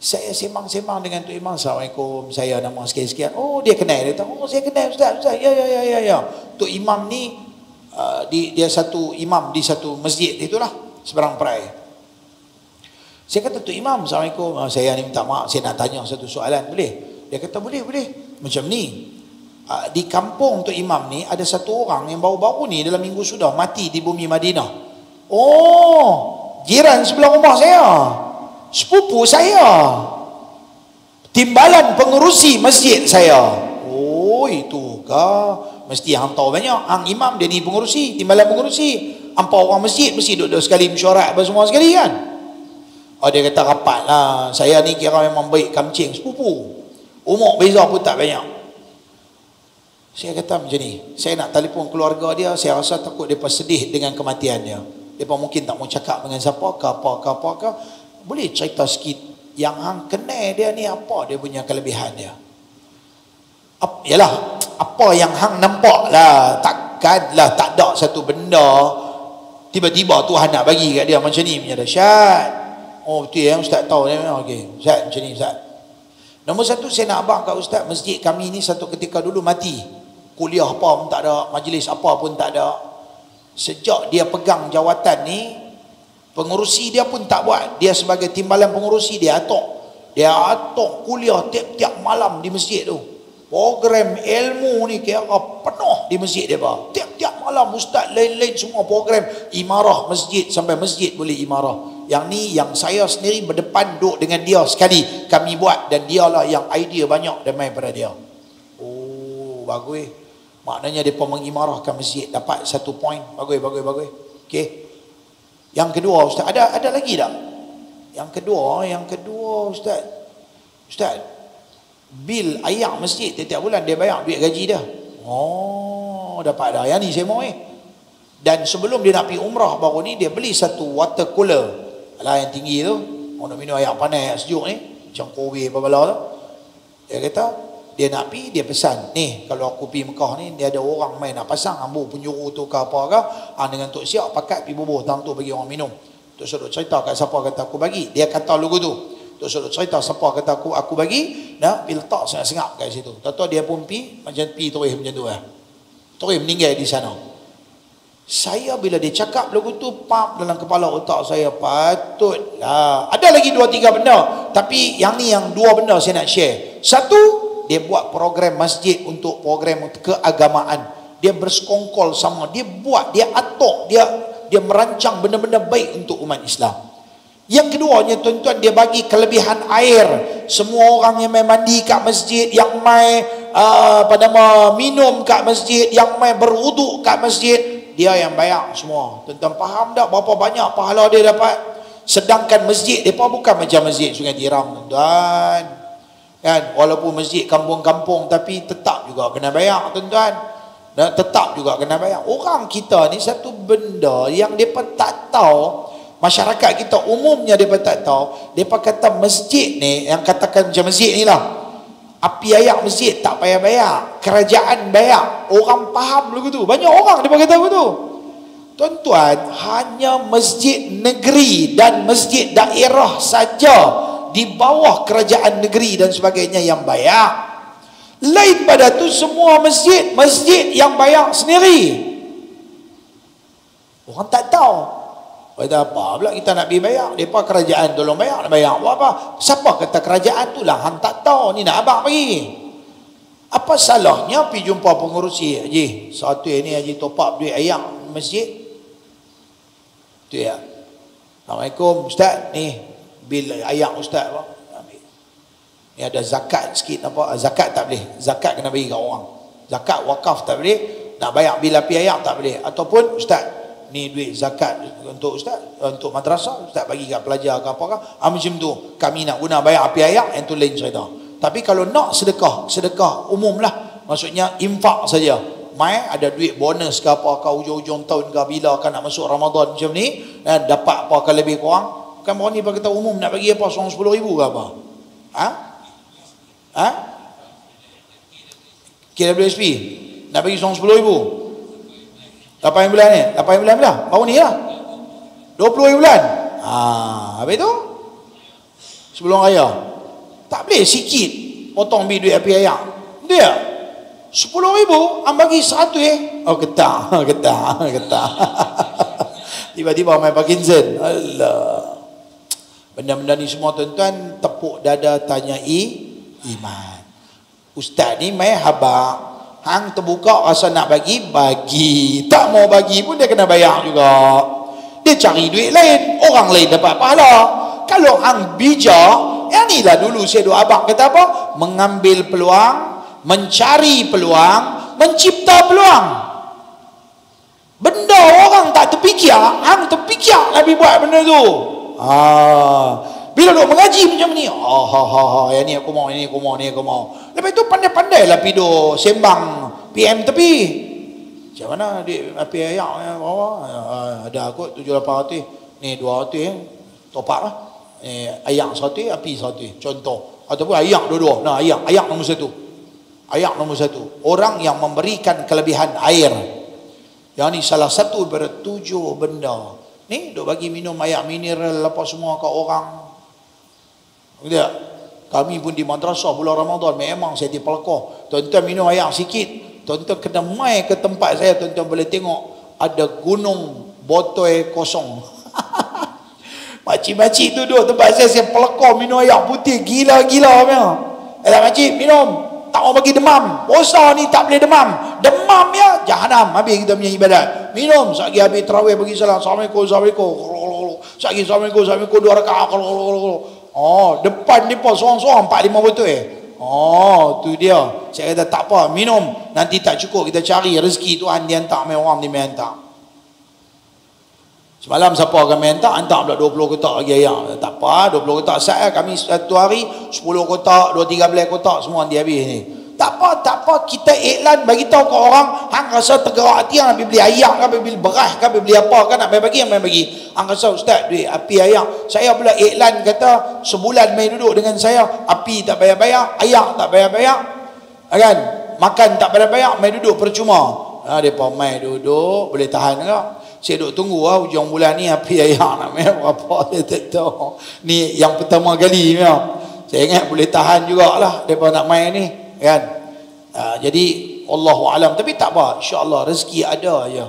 Saya semang-semang dengan Tok Imam. Assalamualaikum, saya nama sekian-sekian. Oh, dia kenal. Dia kata, oh saya kenal Ustaz. Ya. Tok Imam ni dia satu imam di satu masjid itulah, Seberang Perai. Saya kata, Tok Imam, Assalamualaikum. Saya ni minta maaf, saya nak tanya satu soalan, boleh? Dia kata boleh. Macam ni. Di kampung Tok Imam ni ada satu orang yang baru-baru ni dalam minggu sudah mati di bumi Madinah. Oh, jiran sebelah rumah saya, sepupu saya, timbalan pengerusi masjid saya. Oh, itu kah? Mesti hang tahu banyak. Hang imam, dia ni pengerusi, timbalan pengerusi. Hampa orang masjid mesti duduk sekali mesyuarat apa semua sekali kan. Oh, dia kata rapat lah, saya ni kira memang baik kamcing sepupu. Umur beza pun tak banyak. Saya kata macam ni, saya nak telefon keluarga dia, saya rasa takut mereka sedih dengan kematian dia. Mereka mungkin tak mau cakap dengan siapa ke apa ke. Boleh cerita sikit yang hang kenal dia ni, apa dia punya kelebihan dia? Yalah, apa yang hang nampak lah, takkanlah tak ada satu benda tiba-tiba Tuhan nak bagi kat dia macam ni punya dahsyat. Oh, betul ya ustaz tahu dia. Okey, ustaz macam ni ustaz. Nombor satu, saya nak abang kat ustaz, masjid kami ni satu ketika dulu mati. kuliah apa pun tak ada, majlis apa pun tak ada. Sejak dia pegang jawatan ni, pengurusi dia pun tak buat. Dia sebagai timbalan pengurusi, dia atok kuliah tiap-tiap malam di masjid tu. Program ilmu ni kira penuh di masjid dia bah. Tiap-tiap malam ustaz lain-lain semua program, imarah masjid, sampai masjid boleh imarah. Yang ni yang saya sendiri berdepan duduk dengan dia sekali kami buat, dan dialah yang idea banyak dan main pada dia. Oh bagus eh. Maknanya mereka mengimarahkan masjid, dapat satu poin. Bagus. Okey. Yang kedua ustaz, ada lagi tak? Yang kedua ustaz bil air masjid tiap-tiap bulan dia bayar duit gaji dah. Oh dapat dah. Yang ni saya mau eh. Dan sebelum dia nak pergi umrah baru ni, dia beli satu water cooler. Alah yang tinggi tu, orang nak minum air panas, air sejuk ni, macam Kobe apa-apa tu. Dia kata dia nak pergi, dia pesan ni, kalau aku pergi Mekah ni, dia ada orang main nak pasang ambo penjuru tu ke apa ke, dengan Tok Siak pakat pergi bubuh tang tu bagi orang minum. Tok Siak cerita kat siapa kata aku bagi, dia kata logo tu. Tok Siak cerita siapa kata aku bagi, dah piltak sengap-sengap kat situ. Tahu dia pun pergi macam pergi terus macam tu lah. Terus meninggal di sana. Saya bila dia cakap logo tu, pam dalam kepala otak saya, patutlah. Ada lagi 2-3 benda, tapi yang ni yang 2 benda saya nak share. Satu, dia buat program masjid untuk program keagamaan. Dia bersekongkol sama. Dia buat, dia atok, dia merancang benda-benda baik untuk umat Islam. Yang keduanya tuan-tuan, dia bagi kelebihan air. Semua orang yang main mandi kat masjid, yang main minum kat masjid, yang main berwuduk kat masjid, dia yang bayar semua. Tuan-tuan faham tak berapa banyak pahala dia dapat? Sedangkan masjid mereka bukan macam masjid Sungai Tiram tuan-tuan. Kan? Walaupun masjid kampung-kampung, tapi tetap juga kena bayar tuan-tuan. Tetap juga kena bayar. Orang kita ni satu benda yang mereka tak tahu, masyarakat kita umumnya mereka tak tahu. Mereka kata masjid ni, yang katakan macam masjid ni lah, api ayak masjid tak payah bayar, kerajaan bayar. Orang faham dulu tu, banyak orang mereka kata begitu. Tuan-tuan, hanya masjid negeri dan masjid daerah saja di bawah kerajaan negeri dan sebagainya yang bayar. Lain pada tu semua masjid yang bayar sendiri. Orang tak tahu. Kata apa pula kita nak pergi bayar? Mereka kerajaan tolong bayar, nak bayar apa? Siapa kata kerajaan tu lah? Hang tak tahu ni nak abang pergi. Apa salahnya pergi jumpa pengurusi? Haji, satu ni Haji top up duit ayam masjid. Tu ya. Assalamualaikum Ustaz ni. Bil ayak ustaz apa? Ambil. Ni ada zakat sikit apa? Zakat tak boleh. Zakat kena bagi kat orang. Zakat wakaf tak boleh. Nak bayar bil api ayak tak boleh. Ataupun ustaz, ni duit zakat untuk ustaz, untuk madrasah, ustaz bagi kat pelajar ke apakah. Macam tu. Kami nak guna bayar api ayak, itu lain cerita. Tapi kalau nak sedekah umum lah. Maksudnya infak saja. Mai ada duit bonus ke apa ke hujung-hujung tahun ke bila kan nak masuk Ramadan macam ni, dapat apa ke lebih kurang. Bukan orang ni bagi tahu umum nak bagi apa, seorang 10,000 ke apa? KWSP nak bagi seorang 10,000 8 bulan ni, 8 bulan lah baru ni lah 20 bulan. Habis tu sebelum raya tak boleh sikit potong duit api ayak dia 10,000 am bagi 100 oh getah tiba-tiba main Parkinson. Allah, benda-benda ni semua tuan-tuan tepuk dada tanyai iman. Ustaz ni mai habaq, hang terbuka rasa nak bagi, tak mau bagi pun dia kena bayar juga. Dia cari duit lain, orang lain dapat pahala. Kalau hang bijak, yang ni lah dulu saya duk abang kata apa? Mengambil peluang, mencari peluang, mencipta peluang. Benda orang tak terfikir, hang terfikir Nabi buat benda tu. Bila duk mengaji macam ni, yang ni aku mau, yang ni aku mau. Lepas tu pandai-pandailah pido sembang PM tepi. Macam mana duit api ayak berapa? Ada aku 7-800. Ni 200 top up lah. Ayak 100, api 100. Contoh. Ataupun ayak dua-dua. Nah, ayak nombor 1. Ayak nombor 1. Orang yang memberikan kelebihan air. Yang ni salah satu daripada 7 benda. Ni duk bagi minum air mineral apa semua kat orang. Tidak. Kami pun di madrasah bulan Ramadan memang saya dipelkoh. Tuan-tuan minum air sikit, Tuan-tuan kena mai ke tempat saya, tuan-tuan boleh tengok ada gunung botol kosong. Makcik-makcik duduk tempat saya, saya pelekor minum air putih gila-gila. Elah makcik minum, tak mau bagi demam. Puasa ni tak boleh demam. Demam ya jahanam, habis kita punya ibadat. Minum, sekali habis terawih bagi salam, Assalamualaikum, Assalamualaikum. Sekali Assalamualaikum, Assalamualaikum, dua rakaat. Oh, depan dia pun sorang-sorang 4-5 botol. Oh, tu dia. Saya kata tak apa, minum. Nanti tak cukup kita cari rezeki Tuhan dia hantar, main orang dia main hantar. Semalam siapa akan main hantar, hantar pula 20 kotak lagi ayam. Tak apa, 20 kotak saya kami satu hari 10 kotak, 2-3 kotak semua dia habis ni. Tak apa, kita iklan bagi tahu ke orang, hang rasa tergerak hati hang nak beli ayam ke, beli beras ke, beli apa ke nak bagi. Hang rasa ustaz duit api ayam. Saya pula iklan kata sebulan main duduk dengan saya, api tak bayar-bayar, ayam tak bayar-bayar. Kan? Makan tak bayar-bayar, main duduk percuma. Ha depa main duduk, boleh tahan ke? Saya duk tunggu ah hujung bulan ni api ayam nak main berapa saya tak tahu. Ni yang pertama kali memang. Saya ingat boleh tahan jugalah depa nak main ni. Kan? Jadi Allahu'alam, tapi tak apa, insyaAllah rezeki ada je.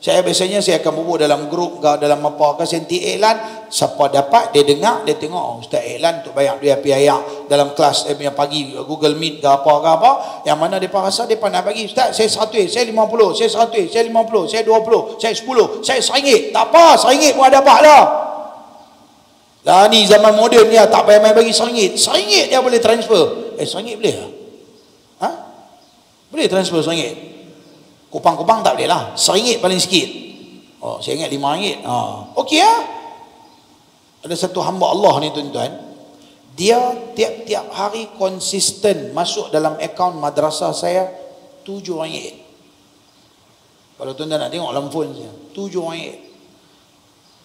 Saya biasanya saya akan bubuk dalam grup ke, dalam apa ke, senti iklan, siapa dapat dia dengar, dia tengok, oh, ustaz iklan untuk bayar duit api ayak dalam kelas yang pagi Google Meet ke apa yang mana dia rasa dia nak bagi, ustaz saya 100, saya 50, saya 100, saya 50, saya 20, saya 10, saya RM1. Tak apa, RM1 pun dapat lah. Lah ni zaman moden dia tak payah main bagi RM1. RM1 dia boleh transfer. RM1 boleh lah. Ha? Boleh transfer RM1? Kupang-kupang tak boleh lah, RM1 paling sikit. Oh, saya ingat RM5. Okey lah ya? Ada satu hamba Allah ni tuan-tuan, dia tiap-tiap hari konsisten masuk dalam akaun madrasah saya RM7. Kalau tuan-tuan nak tengok dalam phone saya, RM7.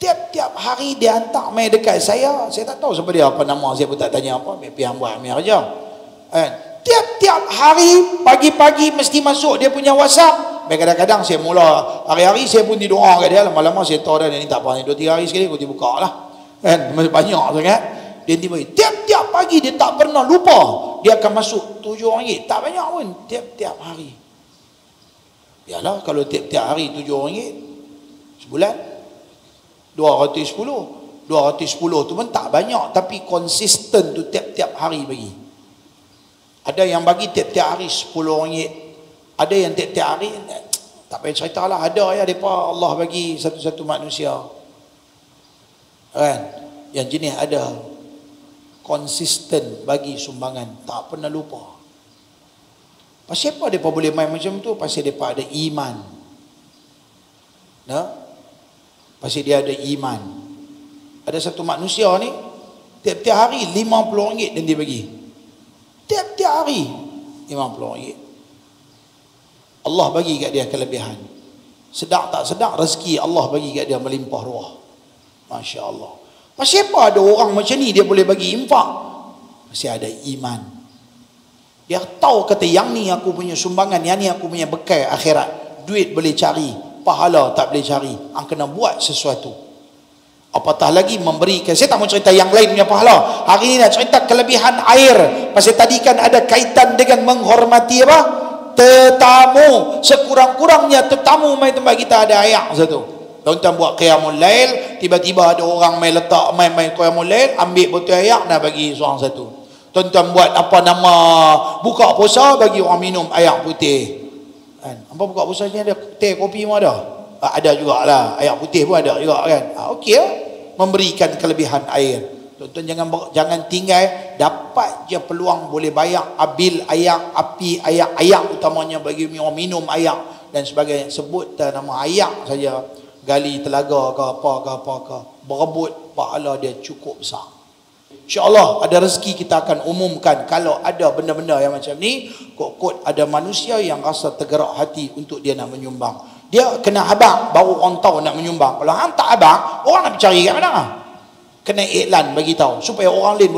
Tiap-tiap hari dia hantar mail dekat saya tak tahu siapa dia, apa nama saya pun tak tanya apa, pergi hamba amir je kan. Tiap-tiap hari pagi-pagi mesti masuk dia punya WhatsApp. Kadang-kadang saya mula hari-hari saya pun didoa kat dia, lama-lama saya tahu dah dia ni tak apa ni, 2-3 hari sekali aku dibuka lah kan, banyak sangat dia tiba-tiba. Tiap-tiap pagi dia tak pernah lupa, dia akan masuk RM7, tak banyak pun, tiap-tiap hari. Yalah, kalau tiap-tiap hari RM7 sebulan 210 tu pun tak banyak, tapi konsisten tu tiap-tiap hari bagi. Ada yang bagi tiap-tiap hari RM10. Ada yang tiap-tiap hari, tak payah cerita lah. Ada ya mereka Allah bagi satu-satu manusia. Kan? Yang jenis ada. Konsisten bagi sumbangan. Tak pernah lupa. Pasal apa mereka boleh main macam tu? Pasal mereka ada iman. Nah? Pasal dia ada iman. Ada satu manusia ni, tiap-tiap hari RM50 yang dia bagi. Tiap-tiap hari RM50. Allah bagi kat dia kelebihan. Sedap tak sedap, rezeki Allah bagi kat dia melimpah ruah. Masya Allah. Pasal apa ada orang macam ni dia boleh bagi infak? Pasal ada iman. Dia tahu kata yang ni aku punya sumbangan, yang ni aku punya bekal akhirat. Duit boleh cari, pahala tak boleh cari. Ang kena buat sesuatu. Apatah lagi memberikan. Saya tak mau cerita yang lain punya pahala. Hari ini nak cerita kelebihan air. Pasal tadi kan ada kaitan dengan menghormati apa? Tetamu. Sekurang-kurangnya tetamu main tempat kita ada air satu. Tuan-tuan buat qiyamul lail, tiba-tiba ada orang main letak main qiyamul lail, ambil botol air nak bagi seorang satu. Tuan-tuan buat apa nama? Buka puasa bagi orang minum air putih. Kan? Apa buka puasa ni ada teh, kopi pun ada. Ada jugalah. Air putih pun ada juga kan. Okey lah. Memberikan kelebihan air. Tuan-tuan jangan tinggal. Dapat je peluang boleh bayar abil air, api air, air utamanya bagi orang minum air dan sebagainya. Sebut nama air saja, gali telaga ke apa ke. Berebut pahala dia cukup besar. InsyaAllah ada rezeki kita akan umumkan. Kalau ada benda-benda yang macam ni, kot-kot ada manusia yang rasa tergerak hati untuk dia nak menyumbang. Dia kena abang, baru orang tahu nak menyumbang. Kalau hang tak abang, orang nak cari kat mana? Kena iklan bagi tahu supaya orang lain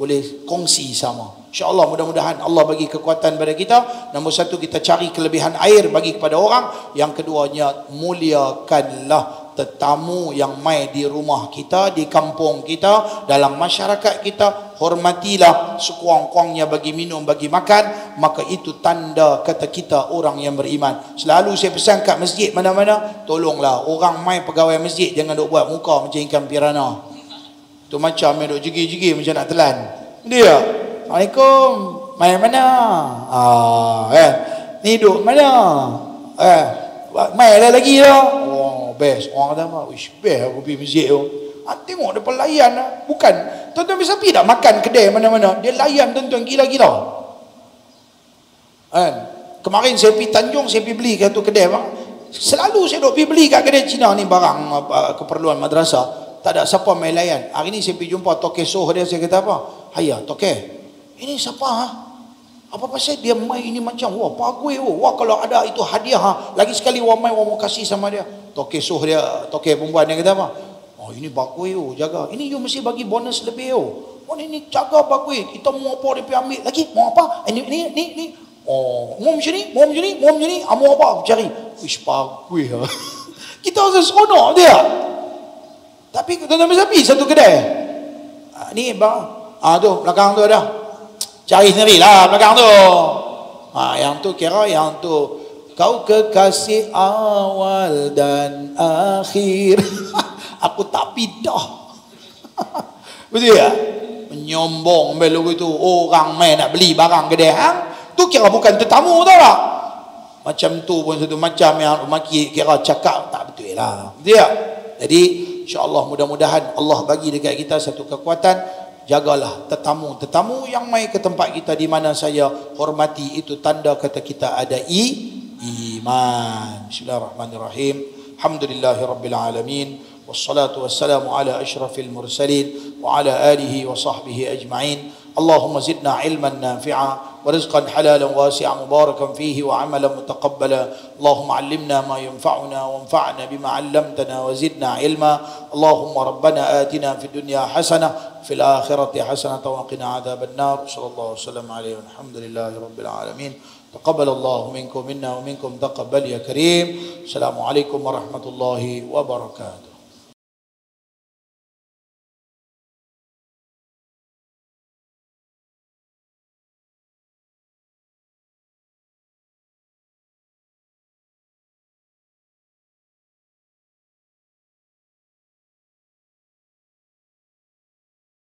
boleh kongsi sama. InsyaAllah mudah-mudahan Allah bagi kekuatan pada kita. Nombor satu, kita cari kelebihan air bagi kepada orang. Yang keduanya, muliakanlah tetamu yang mai di rumah kita, di kampung kita, dalam masyarakat kita, hormatilah sekuang-kuangnya bagi minum, bagi makan, maka itu tanda kata kita orang yang beriman. Selalu saya pesan kat masjid mana-mana, tolonglah orang mai pegawai masjid jangan duk buat muka macam ikan pirana. Tu macam yang duk jigi-jigi macam nak telan. Dia, "Assalamualaikum, mai mana?" Ni duk mana? Mai lagi lah. Oh, best. Orang kata apa? Wish, best aku pergi masjid tu. Tengok dia pelayan lah. Bukan. Tuan-tuan bisa pergi tak makan kedai mana-mana. Dia layan tuan-tuan gila-gila. Kemarin saya pergi Tanjung, saya pergi beli kat tu kedai. Bang. Selalu saya duk pergi beli kat kedai Cina ni barang keperluan madrasah. Tak ada siapa mai layan. Hari ni saya pergi jumpa tokeh soh dia. Saya kata apa? "Haya, tokeh. Ini siapa ha? Apa pasal dia mai ini macam wah pagui oh. Wah kalau ada itu hadiah ha. Lagi sekali wah mai wah mau kasih sama dia." Tokeh soh dia, tokeh perempuan dia kata apa? "Oh ini bagui oh, jaga. Ini you mesti bagi bonus lebih oh. Oh ini jaga bagui. Kita mau apa dia pergi ambil lagi? Mau apa? Ini. Oh, mau macam ni. Mau apa cari? Wish bagui ha. Kita rasa seronok dia. Tapi tuan-tuan mesti pergi satu kedai. Ni bang. Tu belakang tu ada. Cari sendiri lah belakang tu. Yang tu kira yang tu kau kekasih awal dan akhir. Aku tak pidah. Betul tak? Menyombong belok itu orang main nak beli barang kedai hang. Tu kira bukan tetamu tau tak? Macam tu pun satu macam yang maki kira cakap tak betul lah. Betul tak? Jadi insya-Allah mudah-mudahan Allah bagi dekat kita satu kekuatan. Jagalah tetamu-tetamu yang mai ke tempat kita di mana saya hormati, itu tanda kata kita ada iman. Bismillahirrahmanirrahim. Alhamdulillahirabbil alamin wassalatu wassalamu ala asyrafil mursalin wa ala alihi wa sahbihi ajma'in. Allahumma zidna ilman nafi'a wa rizqan halalan wasi'an mubarakan fihi wa amalan mutaqabbala. Allahumma 'allimna ma yanfa'una wanfa'na bima 'allamtana wa zidna ilma. Allahumma rabbana atina fid dunya hasanah fil akhirati hasanah wa qina 'adhaban nar. Sallallahu alaihi wasallam alayhi walhamdulillahirabbil alamin. Taqabbalallahu minkum minna wa minkum taqabbal ya karim. Assalamualaikum warahmatullahi wabarakatuh.